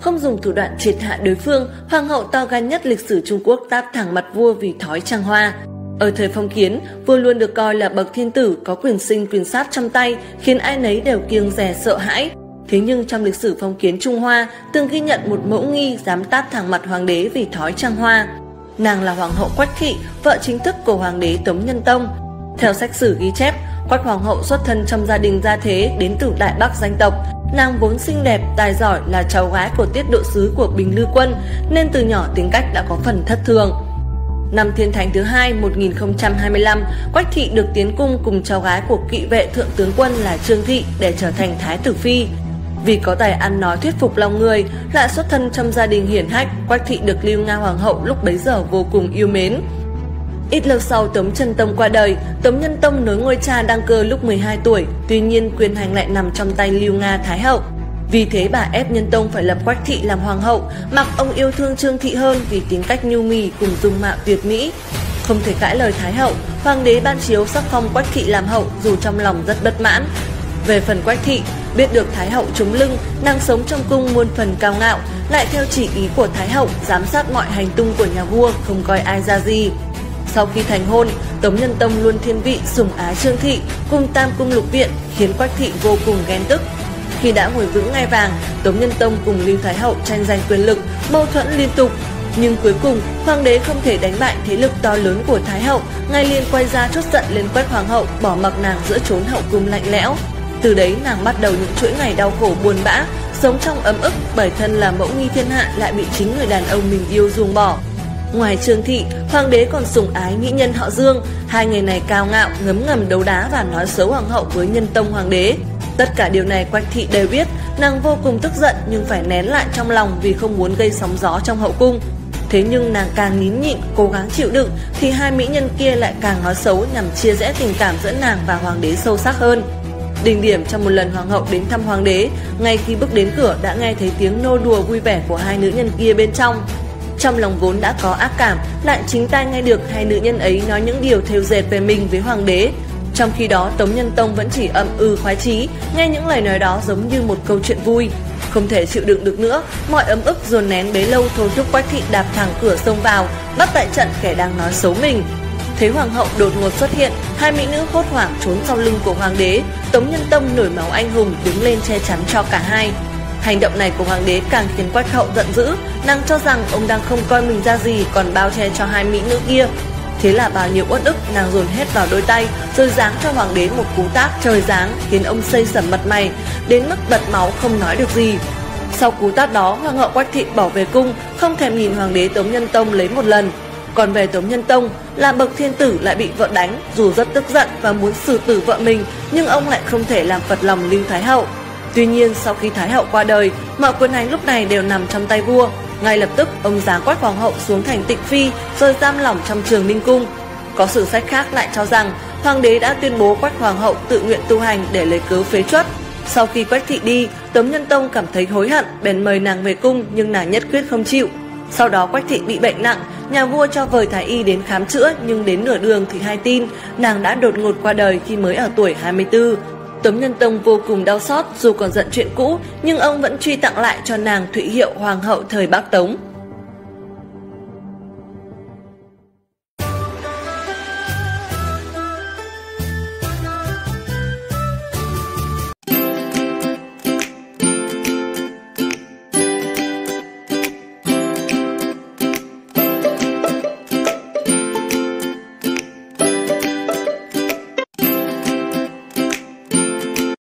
Không dùng thủ đoạn triệt hạ đối phương, hoàng hậu to gan nhất lịch sử Trung Quốc táp thẳng mặt vua vì thói trăng hoa. Ở thời phong kiến, vua luôn được coi là bậc thiên tử có quyền sinh quyền sát trong tay, khiến ai nấy đều kiêng dè sợ hãi. Thế nhưng trong lịch sử phong kiến Trung Hoa, từng ghi nhận một mẫu nghi dám táp thẳng mặt hoàng đế vì thói trăng hoa. Nàng là hoàng hậu Quách Thị, vợ chính thức của hoàng đế Tống Nhân Tông. Theo sách sử ghi chép, Quách hoàng hậu xuất thân trong gia đình gia thế, đến từ Đại Bắc danh tộc. Nàng vốn xinh đẹp, tài giỏi, là cháu gái của tiết độ sứ của Bình Lư Quân, nên từ nhỏ tính cách đã có phần thất thường. Năm Thiên Thánh thứ hai 1025, Quách Thị được tiến cung cùng cháu gái của kỵ vệ thượng tướng quân là Trương Thị để trở thành Thái tử Phi. Vì có tài ăn nói thuyết phục lòng người, lại xuất thân trong gia đình hiển hách, Quách Thị được Lưu Nga hoàng hậu lúc bấy giờ vô cùng yêu mến. Ít lâu sau Tống Chân Tông qua đời, Tống Nhân Tông nối ngôi cha đăng cơ lúc 12 tuổi, tuy nhiên quyền hành lại nằm trong tay Lưu Nga Thái hậu. Vì thế bà ép Nhân Tông phải lập Quách Thị làm hoàng hậu, mặc ông yêu thương Trương Thị hơn vì tính cách nhu mì cùng dung mạo tuyệt mỹ. Không thể cãi lời Thái hậu, hoàng đế ban chiếu sắc phong Quách Thị làm hậu dù trong lòng rất bất mãn. Về phần Quách Thị, biết được Thái hậu chống lưng, nàng sống trong cung muôn phần cao ngạo, lại theo chỉ ý của Thái hậu giám sát mọi hành tung của nhà vua, không coi ai ra gì. Sau khi thành hôn, Tống Nhân Tông luôn thiên vị sủng ái Trương Thị cùng Tam cung lục viện, khiến Quách Thị vô cùng ghen tức. Khi đã ngồi vững ngai vàng, Tống Nhân Tông cùng Lưu Thái hậu tranh giành quyền lực, mâu thuẫn liên tục. Nhưng cuối cùng, hoàng đế không thể đánh bại thế lực to lớn của Thái hậu, ngay liền quay ra trút giận lên Quách hoàng hậu, bỏ mặc nàng giữa chốn hậu cung lạnh lẽo. Từ đấy nàng bắt đầu những chuỗi ngày đau khổ buồn bã, sống trong ấm ức bởi thân là mẫu nghi thiên hạ lại bị chính người đàn ông mình yêu ruồng bỏ. Ngoài Trương Thị, hoàng đế còn sủng ái mỹ nhân họ Dương. Hai người này cao ngạo, ngấm ngầm đấu đá và nói xấu hoàng hậu với Nhân Tông hoàng đế. Tất cả điều này Quách Thị đều biết, nàng vô cùng tức giận nhưng phải nén lại trong lòng vì không muốn gây sóng gió trong hậu cung. Thế nhưng nàng càng nín nhịn, cố gắng chịu đựng thì hai mỹ nhân kia lại càng nói xấu nhằm chia rẽ tình cảm giữa nàng và hoàng đế sâu sắc hơn. Đỉnh điểm trong một lần hoàng hậu đến thăm hoàng đế, ngay khi bước đến cửa đã nghe thấy tiếng nô đùa vui vẻ của hai nữ nhân kia bên trong. Trong lòng vốn đã có ác cảm, lại chính tai nghe được hai nữ nhân ấy nói những điều thêu dệt về mình với hoàng đế. Trong khi đó Tống Nhân Tông vẫn chỉ ậm ừ khoái chí, nghe những lời nói đó giống như một câu chuyện vui. Không thể chịu đựng được nữa, mọi ấm ức dồn nén bấy lâu thôi thúc Quách Thị đạp thẳng cửa xông vào, bắt tại trận kẻ đang nói xấu mình. Thấy hoàng hậu đột ngột xuất hiện, hai mỹ nữ hốt hoảng trốn sau lưng của hoàng đế. Tống Nhân Tông nổi máu anh hùng đứng lên che chắn cho cả hai. Hành động này của hoàng đế càng khiến Quách hậu giận dữ, nàng cho rằng ông đang không coi mình ra gì còn bao che cho hai mỹ nữ kia. Thế là bao nhiêu uất ức nàng dồn hết vào đôi tay, rồi giáng cho hoàng đế một cú tát trời giáng khiến ông xây sẩm mặt mày, đến mức bật máu không nói được gì. Sau cú tát đó, hoàng hậu Quách Thị bỏ về cung, không thèm nhìn hoàng đế Tống Nhân Tông lấy một lần. Còn về Tống Nhân Tông, là bậc thiên tử lại bị vợ đánh, dù rất tức giận và muốn xử tử vợ mình, nhưng ông lại không thể làm phật lòng Lưu Thái hậu. Tuy nhiên sau khi Thái hậu qua đời, mọi quyền hành lúc này đều nằm trong tay vua. Ngay lập tức ông giáng Quách hoàng hậu xuống thành Tịnh Phi rồi giam lỏng trong trường Ninh Cung. Có sử sách khác lại cho rằng hoàng đế đã tuyên bố Quách hoàng hậu tự nguyện tu hành để lấy cớ phế truất. Sau khi Quách Thị đi, Tống Nhân Tông cảm thấy hối hận bèn mời nàng về cung nhưng nàng nhất quyết không chịu. Sau đó Quách Thị bị bệnh nặng, nhà vua cho vời thái y đến khám chữa nhưng đến nửa đường thì hay tin, nàng đã đột ngột qua đời khi mới ở tuổi 24. Tống Nhân Tông vô cùng đau xót, dù còn giận chuyện cũ nhưng ông vẫn truy tặng lại cho nàng Thụy hiệu hoàng hậu thời Bắc Tống.